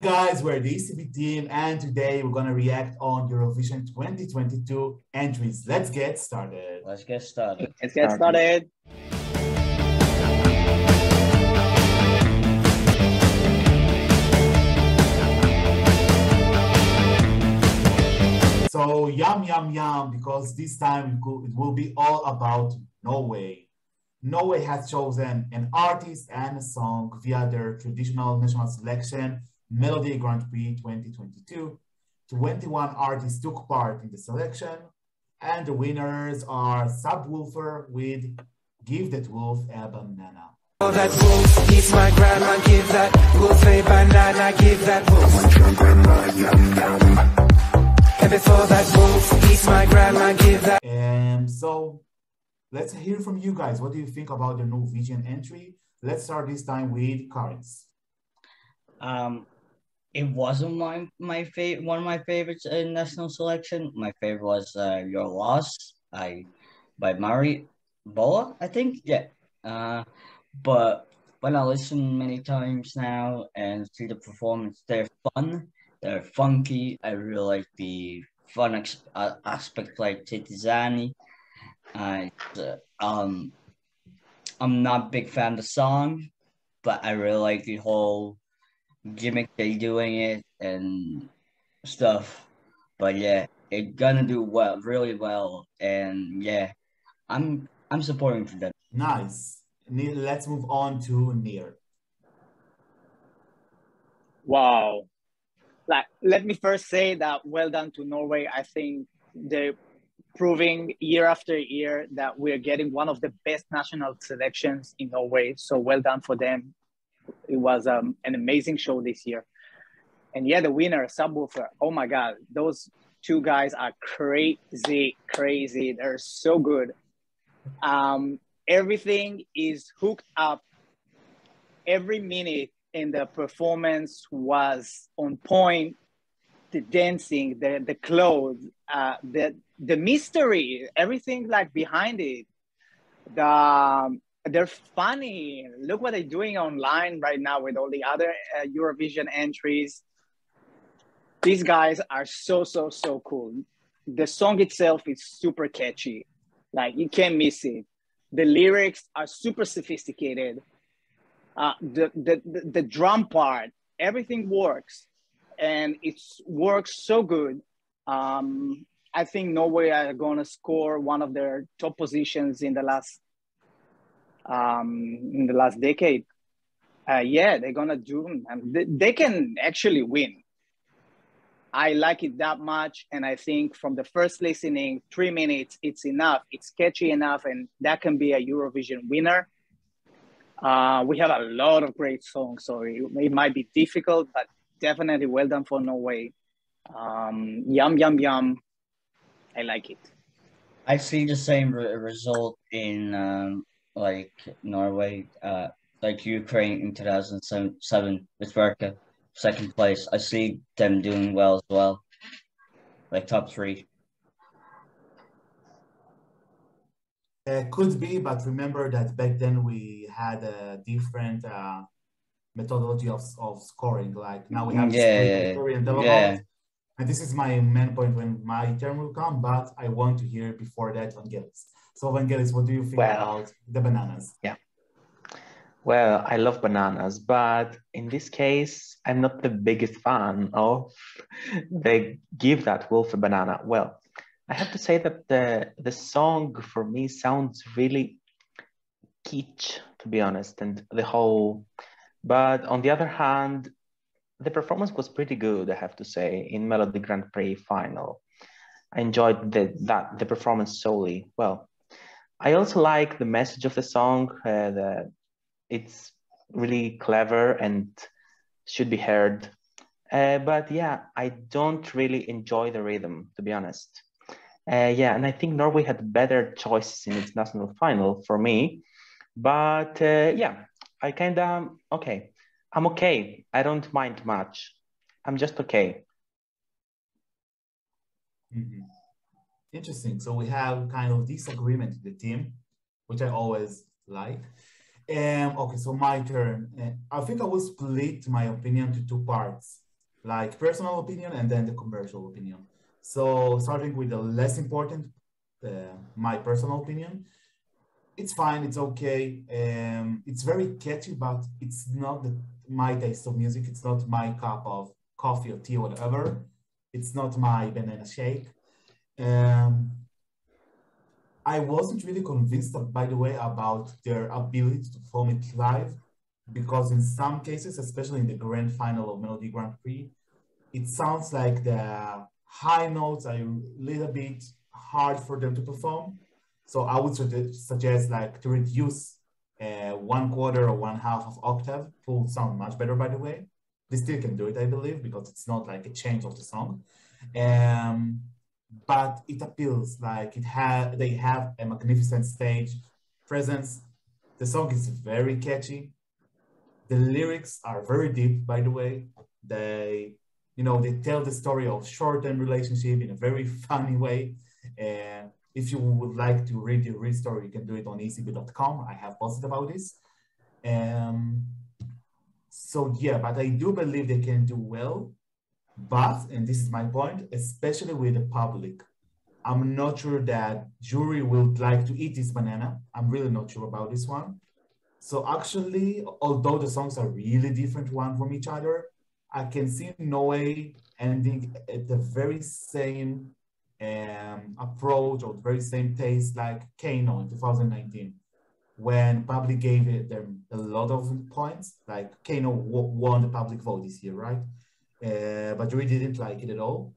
Guys, we're the ECB team, and today we're going to react on Eurovision 2022 entries. Let's get started. Let's get started. So, yum, yum, yum, because this time it will be all about Norway. Norway has chosen an artist and a song via their traditional national selection, Melody Grand Prix 2022. 21 artists took part in the selection, and the winners are Subwoolfer with Give That Wolf a Banana. Oh, that wolf, he's my grandma, give that wolf a banana, give that wolf. And before that wolf, he's my grandma, give that. And so, let's hear from you guys. What do you think about the Norwegian entry? Let's start this time with Karis. It wasn't one of my favorites in national selection. My favorite was Your Loss by Marie Bolla, I think. Yeah. But when I listen many times now and see the performance, they're fun, they're funky. I really like the fun aspect, like Titi Zani. I'm not a big fan of the song, but I really like the whole gimmick they doing it and stuff. But yeah, it's gonna do well, really well, and yeah, I'm supporting for them. Nice. Let's move on to Nir. Wow. Like, let me first say that well done to Norway. I think they're proving year after year that we're getting one of the best national selections in Norway. So well done for them. It was an amazing show this year. And yeah, the winner, Subwoolfer. Oh my God, those two guys are crazy. They're so good. Everything is hooked up. Every minute in the performance was on point. The dancing, the clothes, the mystery, everything like behind it. They're funny. Look what they're doing online right now with all the other Eurovision entries. These guys are so cool. The song itself is super catchy. Like, you can't miss it. The lyrics are super sophisticated. The drum part, everything works. And it works so good. I think Norway are going to score one of their top positions in the last decade. Yeah, they're gonna do. They can actually win. I like it that much, and I think from the first listening, 3 minutes, it's enough. It's catchy enough, and that can be a Eurovision winner. We have a lot of great songs, so it might be difficult, but definitely well done for Norway. Yum. I like it. I see the same result in. Like Norway, like Ukraine in 2007 with Verka, second place. I see them doing well as well, like top three. Could be, but remember that back then we had a different methodology of scoring. Like now we have scoring. And this is my main point when my turn will come, but I want to hear before that Vangelis. So Vangelis, what do you think about the bananas? Yeah. Well, I love bananas, but in this case, I'm not the biggest fan of They Give That Wolf a Banana. Well, I have to say that the song for me sounds really kitsch, to be honest, and the whole, but on the other hand, the performance was pretty good, I have to say, in Melody Grand Prix final. I enjoyed the performance solely. Well, I also like the message of the song. It's really clever and should be heard. But yeah, I don't really enjoy the rhythm, to be honest. Yeah, and I think Norway had better choices in its national final for me. But yeah, I kind of, okay. I'm okay. I don't mind much. I'm just okay. Mm-hmm. Interesting. So we have kind of disagreement in the team, which I always like. Okay, so my turn. I think I will split my opinion to two parts. like personal opinion and then the commercial opinion. So starting with the less important, my personal opinion, it's fine, it's okay. It's very catchy, but it's not my taste of music. It's not my cup of coffee or tea or whatever. It's not my banana shake. I wasn't really convinced, by the way, about their ability to perform it live, because in some cases, especially in the grand final of Melody Grand Prix, it sounds like the high notes are a little bit hard for them to perform. So I would suggest like to reduce one quarter or one half of octave. It will sound much better, by the way. They still can do it, I believe, because it's not like a change of the song. But it appeals like they have a magnificent stage presence. The song is very catchy. The lyrics are very deep, by the way. They tell the story of short-term relationship in a very funny way. And if you would like to read the real story, you can do it on escbeat.com. I have posted about this. So yeah, but I do believe they can do well. But, and this is my point, especially with the public, I'm not sure that jury would like to eat this banana. I'm really not sure about this one. So actually, although the songs are really different one from each other, I can see no way ending at the very same approach or the very same taste like Kano in 2019, when public gave them a lot of points. Like Kano won the public vote this year, right? But jury didn't like it at all.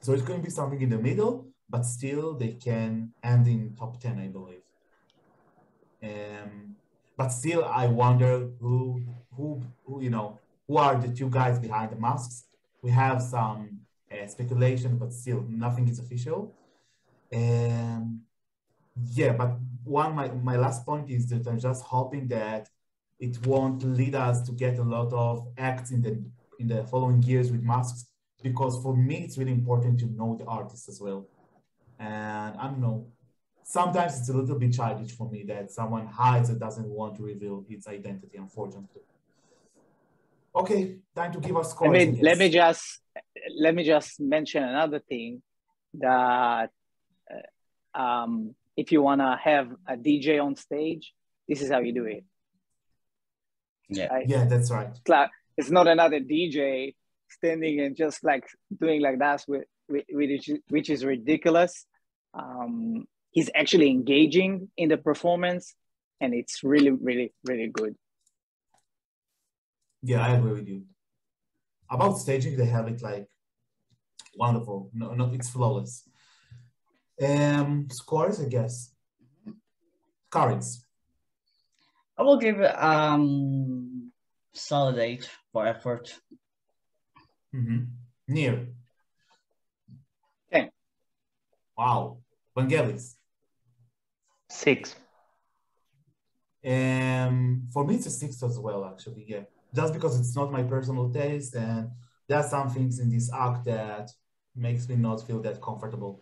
So it's going to be something in the middle, but still they can end in top 10, I believe. But still, I wonder who are the two guys behind the masks. We have some speculation, but still nothing is official. Yeah, but my last point is that I'm just hoping that it won't lead us to get a lot of acts in the following years with masks, because for me, it's really important to know the artist as well. And I don't know, sometimes it's a little bit childish for me that someone hides and doesn't want to reveal its identity, unfortunately. Okay, time to give us scores. Let me just mention another thing, that if you want to have a DJ on stage, this is how you do it. Yeah, yeah, that's right. It's not another DJ standing and just like doing like that, which is ridiculous. He's actually engaging in the performance, and it's really, really, really good. Yeah, I agree with you. About staging, they have it like wonderful. No, it's flawless. Scores, I guess. Cards. I will give solid 8 for effort. Mm-hmm. Near. 10. Wow. Vangelis. 6. For me, it's a 6 as well, actually. Yeah, just because it's not my personal taste, and there are some things in this act that makes me not feel that comfortable.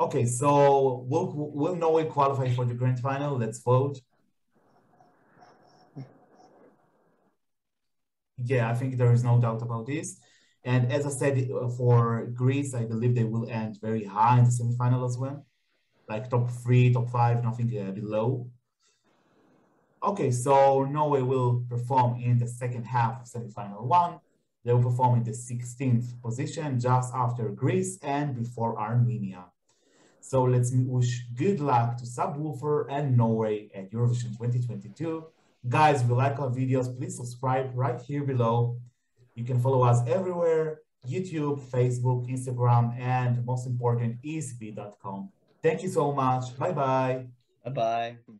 Okay, so we'll know we qualify for the grand final. Let's vote. Yeah, I think there is no doubt about this. And as I said, for Greece, I believe they will end very high in the semifinal as well. Like top 3, top 5, nothing below. Okay, so Norway will perform in the second half of semifinal 1. They will perform in the 16th position, just after Greece and before Armenia. So let's wish good luck to Subwoolfer and Norway at Eurovision 2022. Guys, if you like our videos, please subscribe right here below. You can follow us everywhere, YouTube, Facebook, Instagram, and most important, escbeat.com. Thank you so much. Bye-bye. Bye-bye.